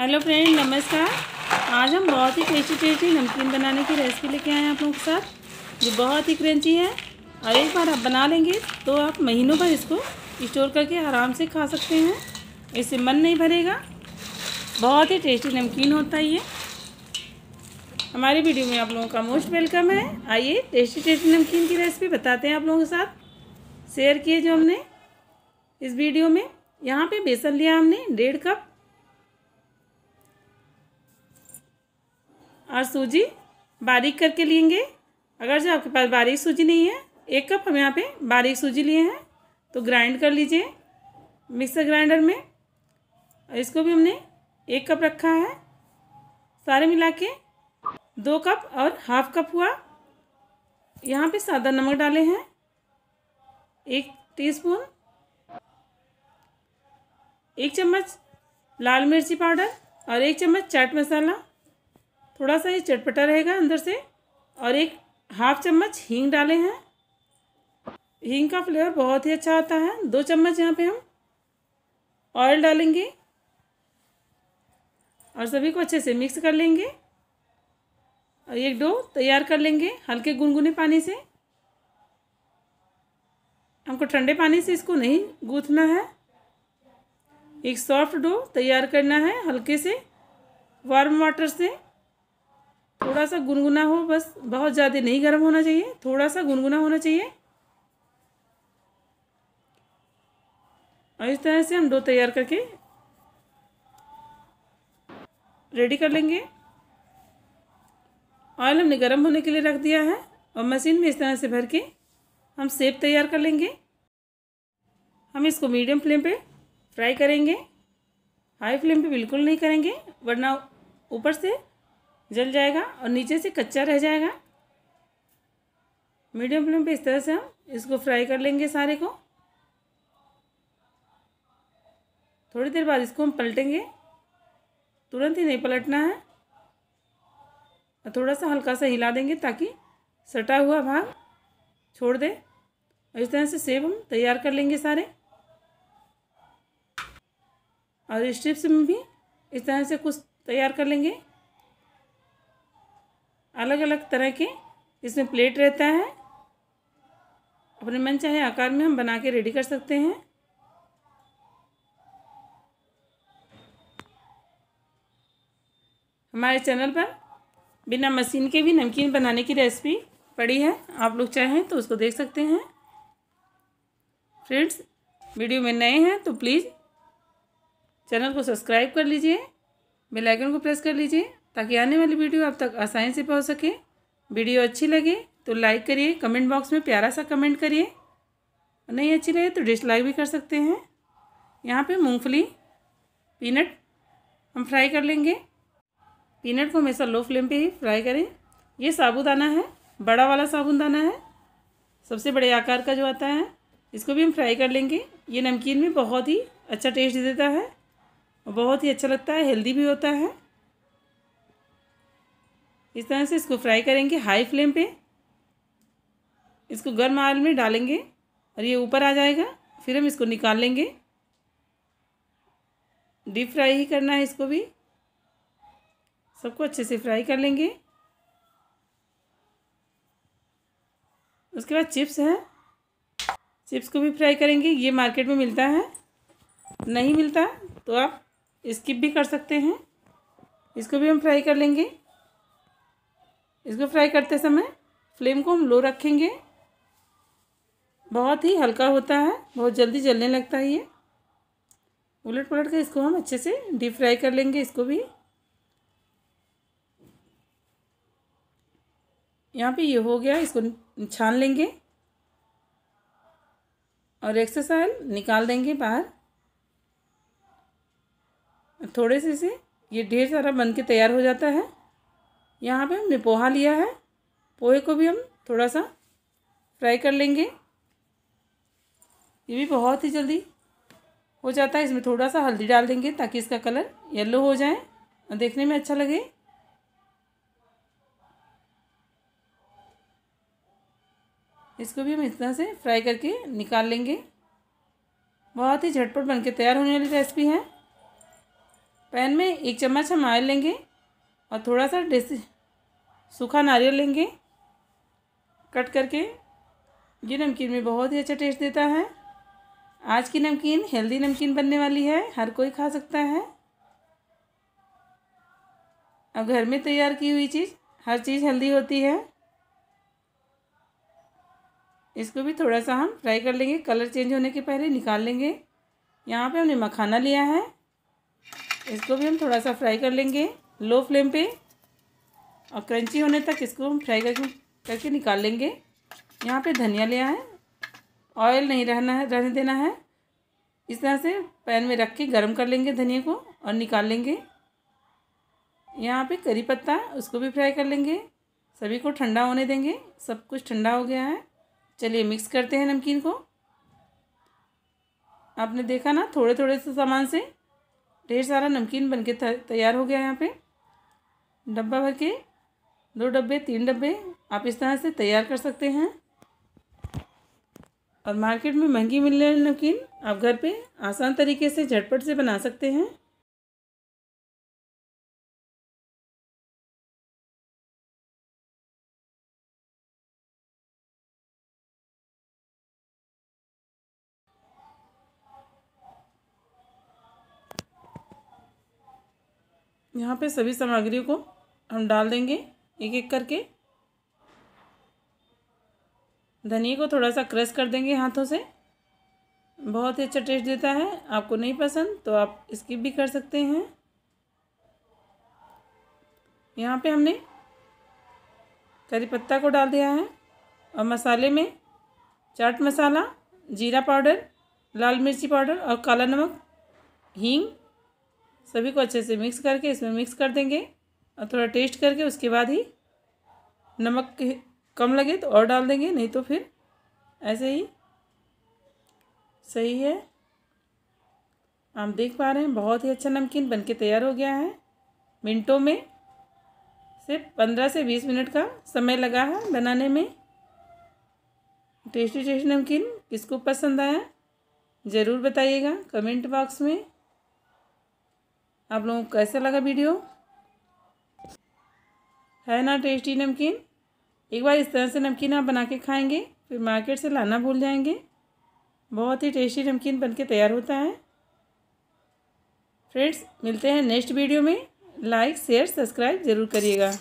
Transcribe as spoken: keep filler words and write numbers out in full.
Hello friend, नमस्कार। आज हम बहुत ही टेस्टी टेस्टी नमकीन बनाने की रेसिपी लेके आए हैं आप लोगों के साथ, जो बहुत ही क्रंची है और एक बार आप बना लेंगे तो आप महीनों भर इसको स्टोर करके आराम से खा सकते हैं। इससे मन नहीं भरेगा। बहुत ही टेस्टी नमकीन होता है ये। हमारी वीडियो में आप लोगों का मोस्ट वेलकम है। आइए टेस्टी टेस्टी नमकीन की रेसिपी बताते हैं आप लोगों के साथ। शेयर किए जो हमने इस वीडियो में। यहाँ पर बेसन लिया हमने डेढ़ कप और सूजी बारीक करके लेंगे। अगर जो आपके पास बारीक सूजी नहीं है, एक कप हम यहाँ पे बारीक सूजी लिए हैं, तो ग्राइंड कर लीजिए मिक्सर ग्राइंडर में। और इसको भी हमने एक कप रखा है। सारे मिला के दो कप और हाफ कप हुआ। यहाँ पे सादा नमक डाले हैं एक टीस्पून, एक चम्मच लाल मिर्ची पाउडर और एक चम्मच चाट मसाला। थोड़ा सा ये चटपटा रहेगा अंदर से। और एक हाफ चम्मच हींग डाले हैं। हींग का फ्लेवर बहुत ही अच्छा आता है। दो चम्मच यहाँ पे हम ऑयल डालेंगे और सभी को अच्छे से मिक्स कर लेंगे। और एक डो तैयार कर लेंगे हल्के गुनगुने पानी से। हमको ठंडे पानी से इसको नहीं गूँथना है। एक सॉफ्ट डो तैयार करना है हल्के से वार्म वाटर से। थोड़ा सा गुनगुना हो बस, बहुत ज़्यादा नहीं गर्म होना चाहिए, थोड़ा सा गुनगुना होना चाहिए। और इस तरह से हम डो तैयार करके रेडी कर लेंगे। ऑयल हमने गर्म होने के लिए रख दिया है और मशीन में इस तरह से भर के हम शेप तैयार कर लेंगे। हम इसको मीडियम फ्लेम पे फ्राई करेंगे, हाई फ्लेम पे बिल्कुल नहीं करेंगे, वरना ऊपर से जल जाएगा और नीचे से कच्चा रह जाएगा। मीडियम फ्लेम पे इस तरह से हम इसको फ्राई कर लेंगे सारे को। थोड़ी देर बाद इसको हम पलटेंगे, तुरंत ही नहीं पलटना है। और थोड़ा सा हल्का सा हिला देंगे ताकि सटा हुआ भाग छोड़ दे। और इस तरह से सेब हम तैयार कर लेंगे सारे। और स्ट्रिप्स में भी इस तरह से कुछ तैयार कर लेंगे। अलग अलग तरह के इसमें प्लेट रहता है, अपने मन चाहे आकार में हम बना के रेडी कर सकते हैं। हमारे चैनल पर बिना मशीन के भी नमकीन बनाने की रेसिपी पड़ी है, आप लोग चाहें तो उसको देख सकते हैं। फ्रेंड्स, वीडियो में नए हैं तो प्लीज़ चैनल को सब्सक्राइब कर लीजिए, बेल आइकन को प्रेस कर लीजिए ताकि आने वाली वीडियो आप तक आसानी से पहुंच सके। वीडियो अच्छी लगे तो लाइक करिए, कमेंट बॉक्स में प्यारा सा कमेंट करिए, और नहीं अच्छी लगे तो डिसलाइक भी कर सकते हैं। यहाँ पे मूंगफली पीनट हम फ्राई कर लेंगे। पीनट को हमेशा लो फ्लेम पे ही फ्राई करें। ये साबूदाना है, बड़ा वाला साबूदाना है, सबसे बड़े आकार का जो आता है, इसको भी हम फ्राई कर लेंगे। ये नमकीन में बहुत ही अच्छा टेस्ट देता है और बहुत ही अच्छा लगता है, हेल्दी भी होता है। इस तरह से इसको फ्राई करेंगे हाई फ्लेम पे। इसको गर्म ऑयल में डालेंगे और ये ऊपर आ जाएगा, फिर हम इसको निकाल लेंगे। डीप फ्राई ही करना है इसको भी। सबको अच्छे से फ्राई कर लेंगे। उसके बाद चिप्स हैं, चिप्स को भी फ्राई करेंगे। ये मार्केट में मिलता है, नहीं मिलता तो आप स्किप भी कर सकते हैं। इसको भी हम फ्राई कर लेंगे। इसको फ्राई करते समय फ्लेम को हम लो रखेंगे। बहुत ही हल्का होता है, बहुत जल्दी जलने लगता है ये। उलट पलट कर इसको हम अच्छे से डीप फ्राई कर लेंगे इसको भी। यहाँ पे ये हो गया, इसको छान लेंगे और एक्सेस ऑयल निकाल देंगे बाहर। थोड़े से से ये ढेर सारा बन के तैयार हो जाता है। यहाँ पे हमने पोहा लिया है, पोहे को भी हम थोड़ा सा फ्राई कर लेंगे। ये भी बहुत ही जल्दी हो जाता है। इसमें थोड़ा सा हल्दी डाल देंगे ताकि इसका कलर येलो हो जाए और देखने में अच्छा लगे। इसको भी हम इस तरह से फ्राई करके निकाल लेंगे। बहुत ही झटपट बनके तैयार होने वाली रेसिपी है। पैन में एक चम्मच हम ऑयल लेंगे और थोड़ा सा देसी सूखा नारियल लेंगे कट करके। ये नमकीन में बहुत ही अच्छा टेस्ट देता है। आज की नमकीन हेल्दी नमकीन बनने वाली है, हर कोई खा सकता है। अब घर में तैयार की हुई चीज़, हर चीज़ हेल्दी होती है। इसको भी थोड़ा सा हम फ्राई कर लेंगे, कलर चेंज होने के पहले निकाल लेंगे। यहाँ पे हमने मखाना लिया है, इसको भी हम थोड़ा सा फ्राई कर लेंगे लो फ्लेम पे और क्रंची होने तक इसको हम फ्राई करके करके निकाल लेंगे। यहाँ पे धनिया लिया है, ऑयल नहीं रहना है रहने देना है। इस तरह से पैन में रख के गर्म कर लेंगे धनिया को और निकाल लेंगे। यहाँ पे करी पत्ता, उसको भी फ्राई कर लेंगे। सभी को ठंडा होने देंगे, सब कुछ ठंडा हो गया है। चलिए मिक्स करते हैं नमकीन को। आपने देखा ना, थोड़े थोड़े से सामान से ढेर सारा नमकीन बनके तैयार हो गया। यहाँ पे डब्बा भर के, दो डब्बे तीन डब्बे आप इस तरह से तैयार कर सकते हैं। और मार्केट में महंगी मिलने वाली नमकीन आप घर पे आसान तरीके से झटपट से बना सकते हैं। यहाँ पे सभी सामग्रियों को हम डाल देंगे एक एक करके। धनिया को थोड़ा सा क्रश कर देंगे हाथों से, बहुत ही अच्छा टेस्ट देता है। आपको नहीं पसंद तो आप स्किप भी कर सकते हैं। यहाँ पे हमने करी पत्ता को डाल दिया है और मसाले में चाट मसाला, जीरा पाउडर, लाल मिर्ची पाउडर और काला नमक, हींग, सभी को अच्छे से मिक्स करके इसमें मिक्स कर देंगे। और थोड़ा टेस्ट करके उसके बाद ही, नमक कम लगे तो और डाल देंगे, नहीं तो फिर ऐसे ही सही है। आप देख पा रहे हैं बहुत ही अच्छा नमकीन बनके तैयार हो गया है। मिनटों में, सिर्फ पंद्रह से बीस मिनट का समय लगा है बनाने में। टेस्टी टेस्टी नमकीन किसको पसंद आया ज़रूर बताइएगा कमेंट बॉक्स में। आप लोगों को कैसा लगा वीडियो, है ना टेस्टी नमकीन? एक बार इस तरह से नमकीन आप बना के खाएँगे, फिर मार्केट से लाना भूल जाएंगे। बहुत ही टेस्टी नमकीन बनके तैयार होता है। फ्रेंड्स, मिलते हैं नेक्स्ट वीडियो में। लाइक शेयर सब्सक्राइब ज़रूर करिएगा।